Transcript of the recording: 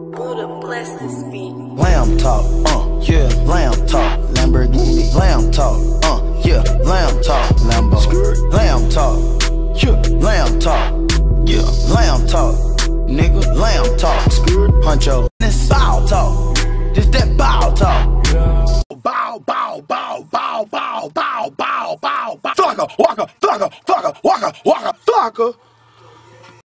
Buddah bless this beat. Lamb talk, yeah, lamb talk, Lamborghini. Lamb talk, yeah, lamb talk, Lambo. Lamb talk, yeah, lamb talk, yeah, lamb talk, nigga. Lamb talk, Huncho. This bow talk, just that bow talk. Bow, bow, bow, bow, bow, bow, bow, bow, bow. Flocka, walker, flocka, flocka, walker, walker, flocka.